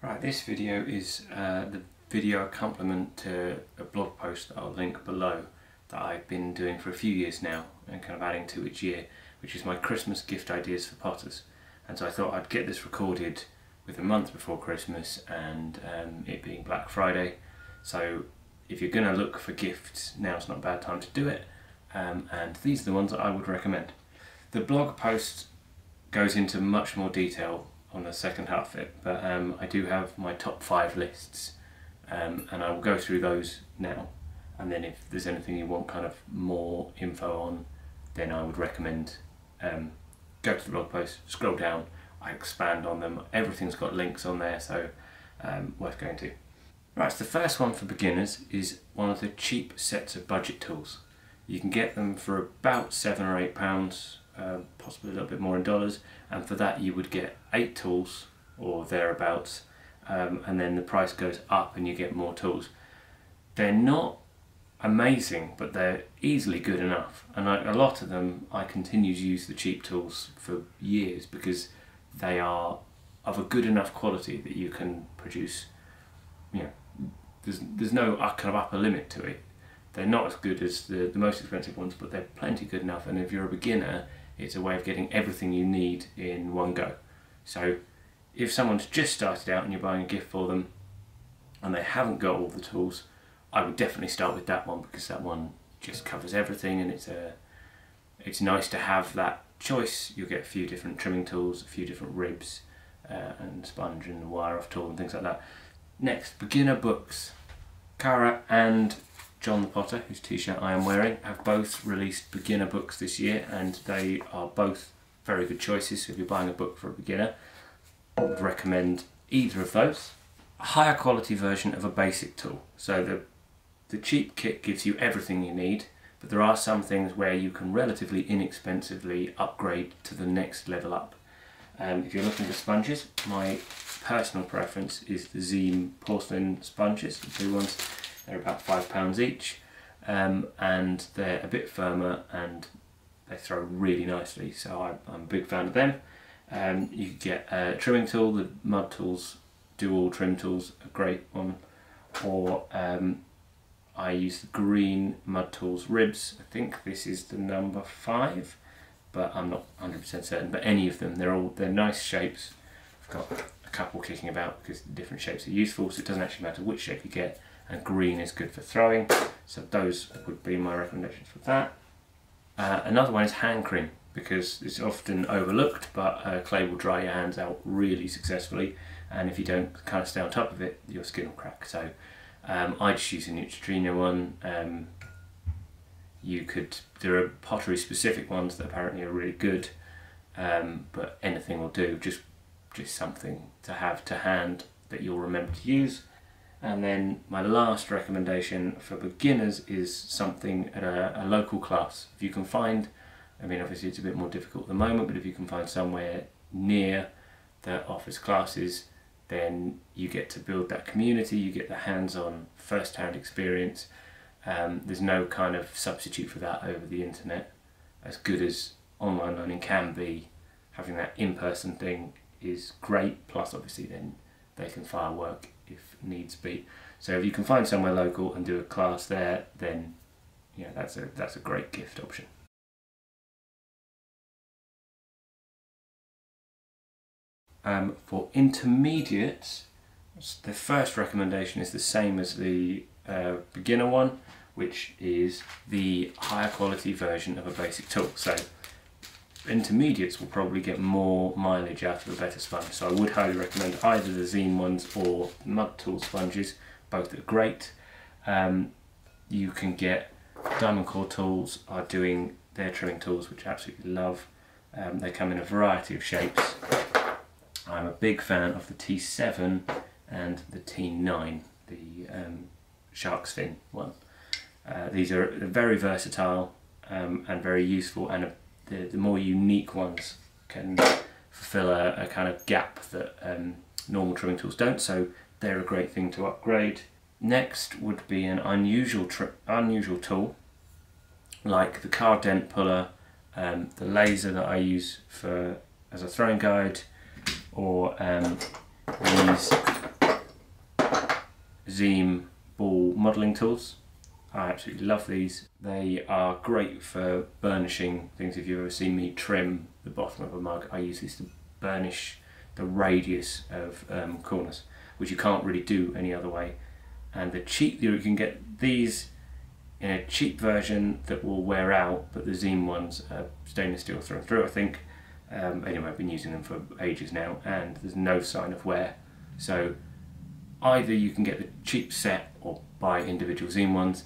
Right, this video is the video complement to a blog post that I'll link below that I've been doing for a few years now and kind of adding to each year, which is my Christmas gift ideas for potters. And so I thought I'd get this recorded with a month before Christmas and it being Black Friday. So if you're going to look for gifts, now's not a bad time to do it. And these are the ones that I would recommend. The blog post goes into much more detail on the second half of it, but I do have my top 5 lists and I will go through those now, and then if there's anything you want kind of more info on, then I would recommend go to the blog post, scroll down, I expand on them, everything's got links on there, so worth going to. Right, so the first one for beginners is one of the cheap sets of budget tools. You can get them for about £7 or £8, possibly a little bit more in dollars, and for that you would get 8 tools or thereabouts, and then the price goes up and you get more tools. They're not amazing, but they're easily good enough, and a lot of them I continue to use the cheap tools for years because they are of a good enough quality that you can produce, you know, there's no kind of upper limit to it. They're not as good as the most expensive ones, but they're plenty good enough, and if you're a beginner, it's a way of getting everything you need in one go. So if someone's just started out and you're buying a gift for them and they haven't got all the tools, I would definitely start with that one, because that one just covers everything, and it's nice to have that choice. You'll get a few different trimming tools, a few different ribs and sponge and wire off tool and things like that. Next, beginner books. Cara and John the Potter, whose t-shirt I am wearing, have both released beginner books this year, and they are both very good choices. So if you're buying a book for a beginner, I would recommend either of those. A higher quality version of a basic tool. So the cheap kit gives you everything you need, but there are some things where you can relatively inexpensively upgrade to the next level up. If you're looking for sponges, my personal preference is the Xiem Porcelain Sponges, the blue ones. They're about £5 each, and they're a bit firmer and they throw really nicely, so I'm a big fan of them. You could get a trimming tool, the Mud Tools dual trim tools, a great one, or I use the green Mud Tools ribs. I think this is the number 5, but I'm not 100% certain, but any of them, they're nice shapes. I've got a couple kicking about because the different shapes are useful, so it doesn't actually matter which shape you get. And green is good for throwing, so those would be my recommendations for that. Another one is hand cream, because it's often overlooked, but clay will dry your hands out really successfully, and if you don't kind of stay on top of it, your skin will crack. So I just use a Neutrogena one. There are pottery specific ones that apparently are really good, but anything will do, just something to have to hand that you'll remember to use. And then my last recommendation for beginners is something at a local class. If you can find, I mean obviously it's a bit more difficult at the moment, but if you can find somewhere near that offers classes, then you get to build that community, you get the hands-on, first-hand experience. There's no kind of substitute for that over the internet. As good as online learning can be, having that in-person thing is great, plus obviously then they can firework if needs be. So if you can find somewhere local and do a class there, then yeah, that's a great gift option. For intermediates, the first recommendation is the same as the beginner one, which is the higher quality version of a basic tool. So intermediates will probably get more mileage out of a better sponge, so I would highly recommend either the Xiem ones or Mud Tool sponges. Both are great. You can get Diamond Core Tools are doing their trimming tools, which I absolutely love. They come in a variety of shapes. I'm a big fan of the T7 and the T9, the shark's fin one. These are very versatile and very useful, and the more unique ones can fulfill a kind of gap that normal trimming tools don't, so they're a great thing to upgrade. Next would be an unusual tool, like the car dent puller, the laser that I use as a throwing guide, or these Xiem ball modelling tools. I absolutely love these. They are great for burnishing things. If you've ever seen me trim the bottom of a mug, I use these to burnish the radius of corners, which you can't really do any other way. And the cheap, you can get these in a cheap version that will wear out, but the Xiem ones are stainless steel through and through, I think. Anyway, I've been using them for ages now, and there's no sign of wear. So either you can get the cheap set or buy individual Xiem ones.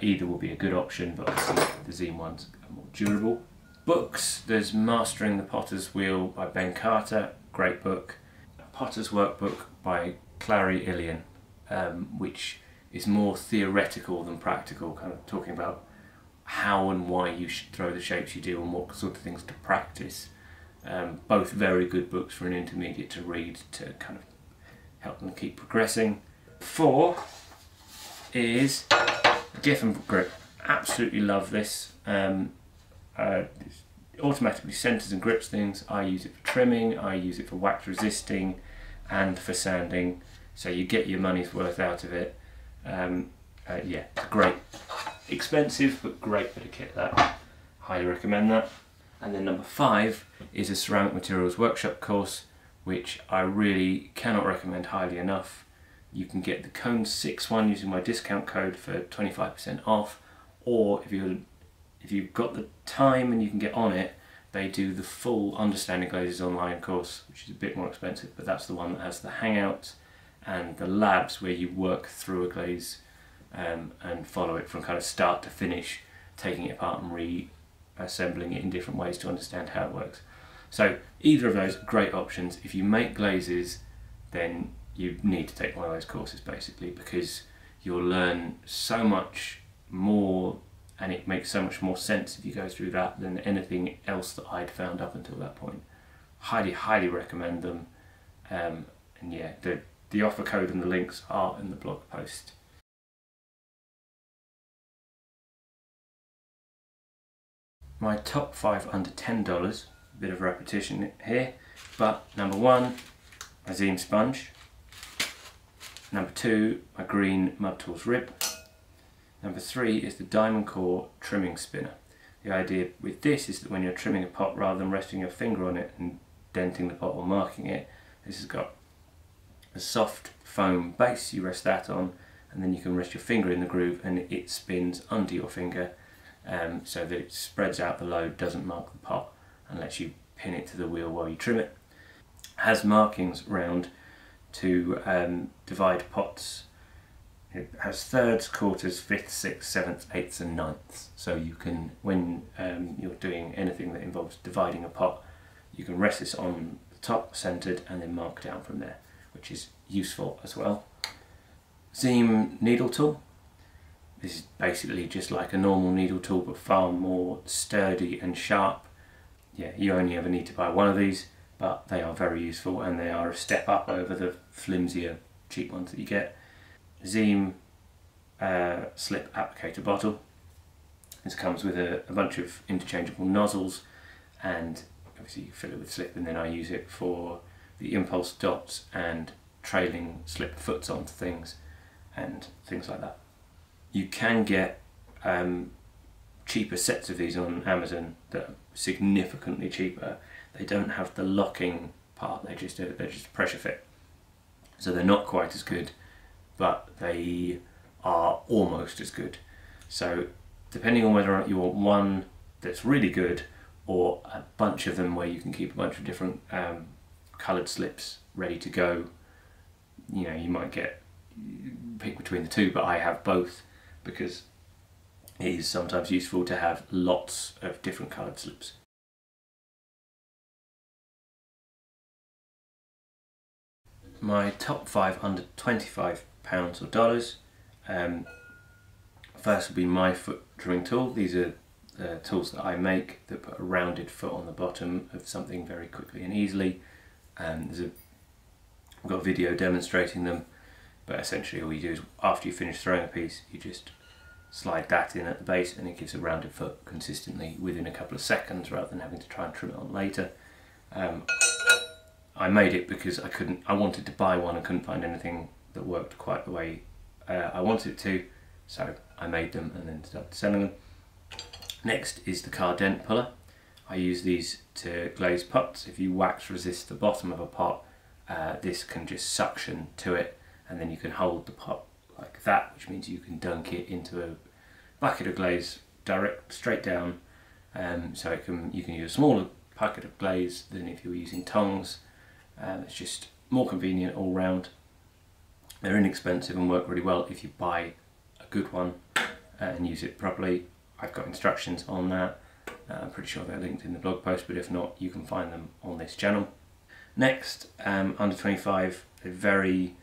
Either will be a good option, but obviously the Xiem ones are more durable. Books, there's Mastering the Potter's Wheel by Ben Carter, great book. A Potter's Workbook by Clary Ilian, which is more theoretical than practical, kind of talking about how and why you should throw the shapes you do and what sort of things to practice. Both very good books for an intermediate to read to kind of help them keep progressing. 4 is Giffin Grip. Absolutely love this. It automatically centers and grips things. I use it for trimming, I use it for wax resisting and for sanding, so you get your money's worth out of it. Yeah, great. Expensive but great bit of kit, that. Highly recommend that. And then number 5 is a Ceramic Materials Workshop course, which I really cannot recommend highly enough. You can get the Cone 6 one using my discount code for 25% off, or if you've got the time and you can get on it, they do the full Understanding Glazes online course, which is a bit more expensive, but that's the one that has the hangouts and the labs where you work through a glaze and follow it from kind of start to finish, taking it apart and reassembling it in different ways to understand how it works. So either of those are great options. If you make glazes, then you need to take one of those courses basically, because you'll learn so much more and it makes so much more sense if you go through that than anything else that I'd found up until that point. Highly, highly recommend them. And yeah, the offer code and the links are in the blog post. My top 5 under $10, a bit of repetition here, but number 1, my Xiem sponge. Number 2, my green Mud Tools rib. Number 3 is the Diamond Core trimming spinner. The idea with this is that when you're trimming a pot, rather than resting your finger on it and denting the pot or marking it, this has got a soft foam base, you rest that on, and then you can rest your finger in the groove and it spins under your finger, so that it spreads out the load, doesn't mark the pot, and lets you pin it to the wheel while you trim it. Has markings round to divide pots. It has thirds, quarters, fifths, sixths, sevenths, eighths and ninths. So you can, when you're doing anything that involves dividing a pot, you can rest this on the top, centered, and then mark down from there, which is useful as well. Xiem needle tool. This is basically just like a normal needle tool, but far more sturdy and sharp. Yeah, you only ever need to buy one of these, but they are very useful and they are a step up over the flimsier, cheap ones that you get. Xiem slip applicator bottle. This comes with a bunch of interchangeable nozzles, and obviously you fill it with slip, and then I use it for the impulse dots and trailing slip foots onto things and things like that. You can get cheaper sets of these on Amazon that are significantly cheaper. They don't have the locking part, they're just pressure fit. So they're not quite as good, but they are almost as good. So depending on whether or not you want one that's really good or a bunch of them where you can keep a bunch of different coloured slips ready to go, you know, you might pick between the two, but I have both because it is sometimes useful to have lots of different coloured slips. My top 5 under £25 or dollars. First will be my foot trimming tool. These are tools that I make that put a rounded foot on the bottom of something very quickly and easily. I've got a video demonstrating them, but essentially all you do is after you finish throwing a piece, you just slide that in at the base and it gives a rounded foot consistently within a couple of seconds rather than having to try and trim it on later. I made it because I wanted to buy one and couldn't find anything that worked quite the way I wanted it to, so I made them and then started selling them. Next is the car dent puller. I use these to glaze pots. If you wax resist the bottom of a pot, this can just suction to it, and then you can hold the pot like that, which means you can dunk it into a bucket of glaze direct straight down. So it can, you can use a smaller packet of glaze than if you were using tongs. It's just more convenient all round. They're inexpensive and work really well if you buy a good one and use it properly. I've got instructions on that. I'm pretty sure they're linked in the blog post, but if not, you can find them on this channel. Next, under 25, a very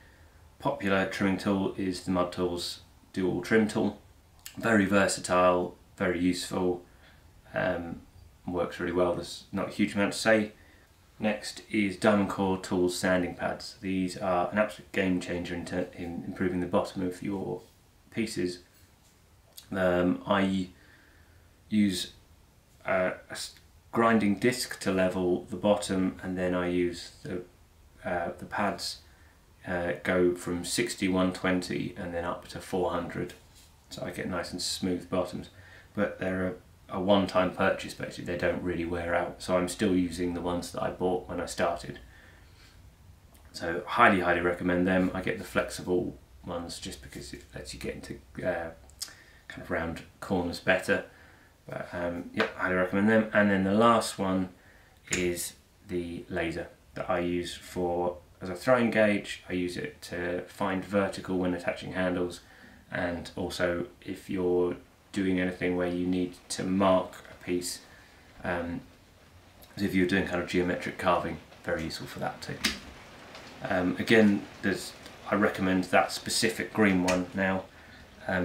popular trimming tool is the Mud Tools dual trim tool. Very versatile, very useful, works really well. There's not a huge amount to say. Next is Diamond Core Tools sanding pads. These are an absolute game changer in improving the bottom of your pieces. I use a grinding disc to level the bottom, and then I use the pads go from 60/120 and then up to 400, so I get nice and smooth bottoms. But they're a one-time purchase basically, they don't really wear out, so I'm still using the ones that I bought when I started. So highly recommend them. I get the flexible ones just because it lets you get into kind of round corners better. But yeah, I highly recommend them. And then the last one is the laser that I use for as a throwing gauge. I use it to find vertical when attaching handles, and also if you're doing anything where you need to mark a piece, so if you're doing kind of geometric carving, very useful for that too. Again, I recommend that specific green one now.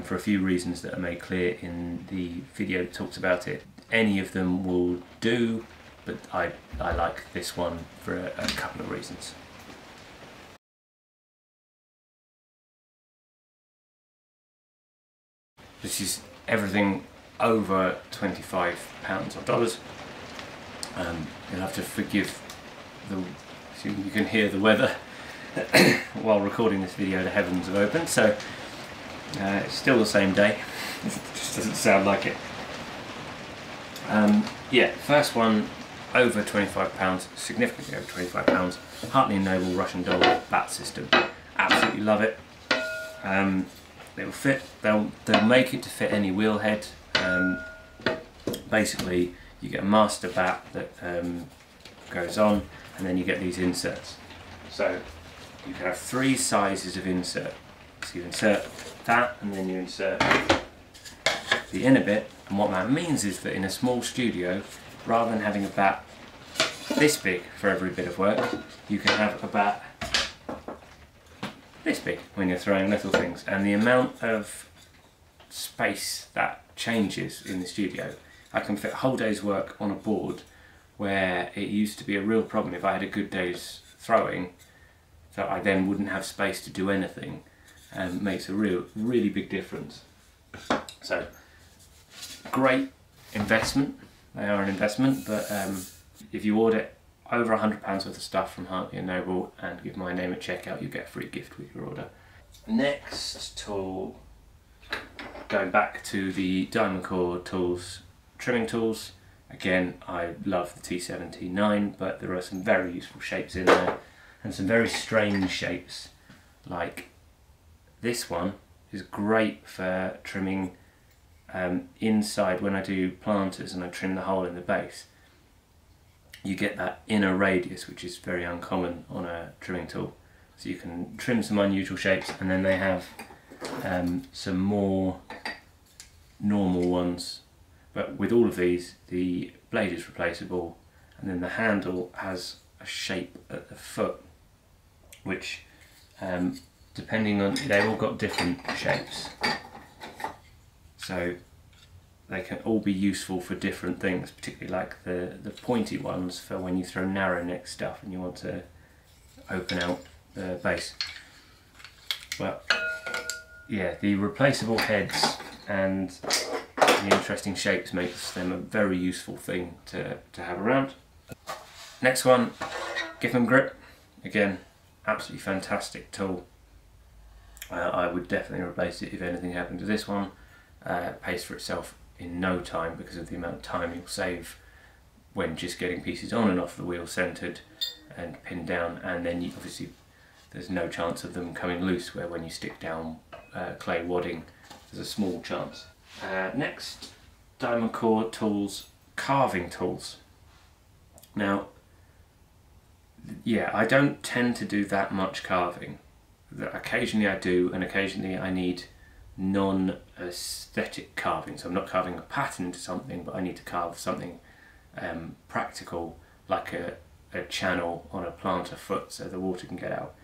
For a few reasons that are made clear in the video that talks about it. Any of them will do, but I like this one for a couple of reasons. This is everything over £25 or dollars. You'll have to forgive the... So you can hear the weather while recording this video. The heavens have opened, so it's still the same day. It just doesn't sound like it. Yeah, first one over £25, significantly over £25. Hartley and Noble Russian doll bat system. Absolutely love it. It'll fit. They'll make it to fit any wheel head. Basically, you get a master bat that goes on, and then you get these inserts. So you can have three sizes of insert. So you insert that, and then you insert the inner bit, and what that means is that in a small studio, rather than having a bat this big for every bit of work, you can have a bat this big when you're throwing little things, and the amount of space that changes in the studio. I can fit a whole day's work on a board, where it used to be a real problem if I had a good day's throwing, that I then wouldn't have space to do anything. Makes a really big difference. So, great investment. They are an investment, but if you order over £100 worth of stuff from Hartley and Noble and give my name at checkout, you get a free gift with your order. Next tool, going back to the Diamond Core Tools trimming tools. Again, I love the T79, but there are some very useful shapes in there, and some very strange shapes, like this one is great for trimming inside when I do planters and I trim the hole in the base. You get that inner radius, which is very uncommon on a trimming tool. So you can trim some unusual shapes, and then they have some more normal ones. But with all of these, the blade is replaceable, and then the handle has a shape at the foot, which depending on, they've all got different shapes, so they can all be useful for different things, particularly like the pointy ones for when you throw narrow neck stuff and you want to open out the base. Well, yeah, the replaceable heads and the interesting shapes makes them a very useful thing to have around. Next one, Giffin Grip. Again, absolutely fantastic tool. I would definitely replace it if anything happened to this one. Pays for itself in no time because of the amount of time you'll save when just getting pieces on and off the wheel centered and pinned down, and then you, obviously there's no chance of them coming loose, where when you stick down clay wadding there's a small chance. Next, Diamond Core Tools carving tools. Now yeah, I don't tend to do that much carving. Occasionally I do, and occasionally I need non-aesthetic carving, so I'm not carving a pattern to something, but I need to carve something practical, like a channel on a planter foot so the water can get out.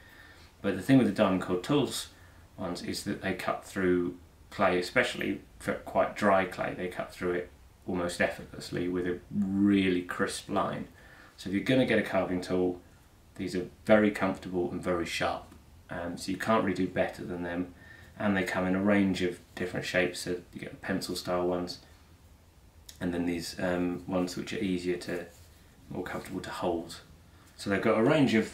But the thing with the Diamond Core Tools ones is that they cut through clay, especially for quite dry clay, they cut through it almost effortlessly with a really crisp line. So if you're going to get a carving tool, these are very comfortable and very sharp, so you can't really do better than them, and they come in a range of different shapes, so you get pencil style ones, and then these ones which are easier to, more comfortable to hold. So they've got a range of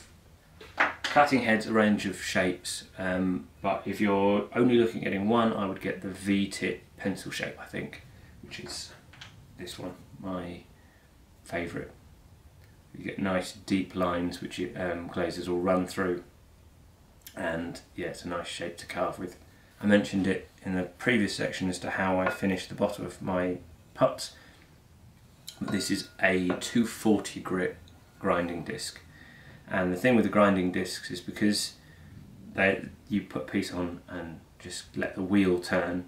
cutting heads, a range of shapes, but if you're only looking at in one, I would get the V-tip pencil shape, I think, which is this one, my favourite. You get nice deep lines which glazes will run through, and yeah, it's a nice shape to carve with. I mentioned it in the previous section as to how I finished the bottom of my putts, but this is a 240 grit grinding disc, and the thing with the grinding discs is because you put a piece on and just let the wheel turn,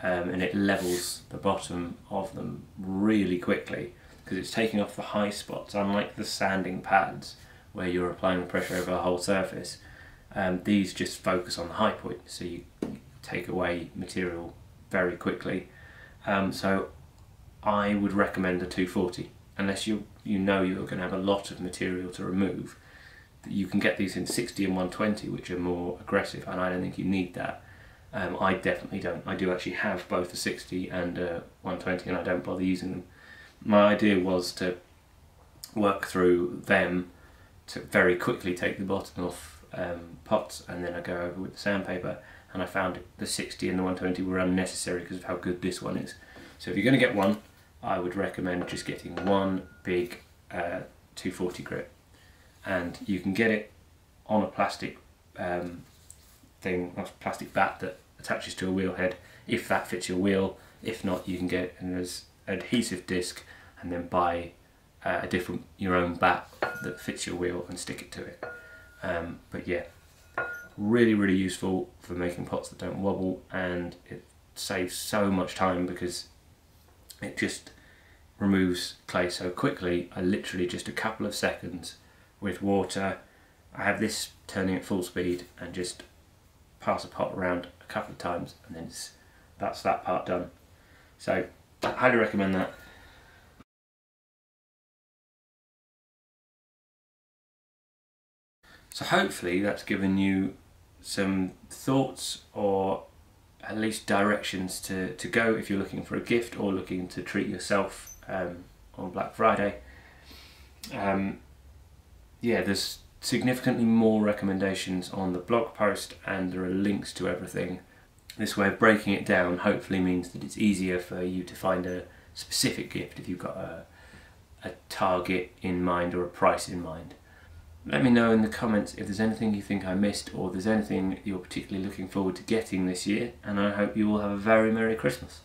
and it levels the bottom of them really quickly because it's taking off the high spots. Unlike the sanding pads where you're applying pressure over the whole surface, these just focus on the high point, so you take away material very quickly. So I would recommend a 240 unless you know you're going to have a lot of material to remove. You can get these in 60 and 120, which are more aggressive, and I don't think you need that. I definitely don't. I do actually have both a 60 and a 120, and I don't bother using them. My idea was to work through them to very quickly take the bottom off pots, and then I go over with the sandpaper, and I found the 60 and the 120 were unnecessary because of how good this one is. So if you're going to get one, I would recommend just getting one big 240 grit, and you can get it on a plastic thing, a plastic bat that attaches to a wheel head if that fits your wheel. If not, you can get it as adhesive disc and then buy a different, your own bat that fits your wheel and stick it to it. But yeah, really useful for making pots that don't wobble, and it saves so much time because it just removes clay so quickly. I literally just a couple of seconds with water, I have this turning at full speed and just pass a pot around a couple of times, and then that's that part done. So I highly recommend that. So hopefully that's given you some thoughts, or at least directions to go if you're looking for a gift or looking to treat yourself on Black Friday. Yeah, there's significantly more recommendations on the blog post, and there are links to everything. This way of breaking it down hopefully means that it's easier for you to find a specific gift if you've got a target in mind or a price in mind. Let me know in the comments if there's anything you think I missed, or there's anything you're particularly looking forward to getting this year, and I hope you all have a very Merry Christmas.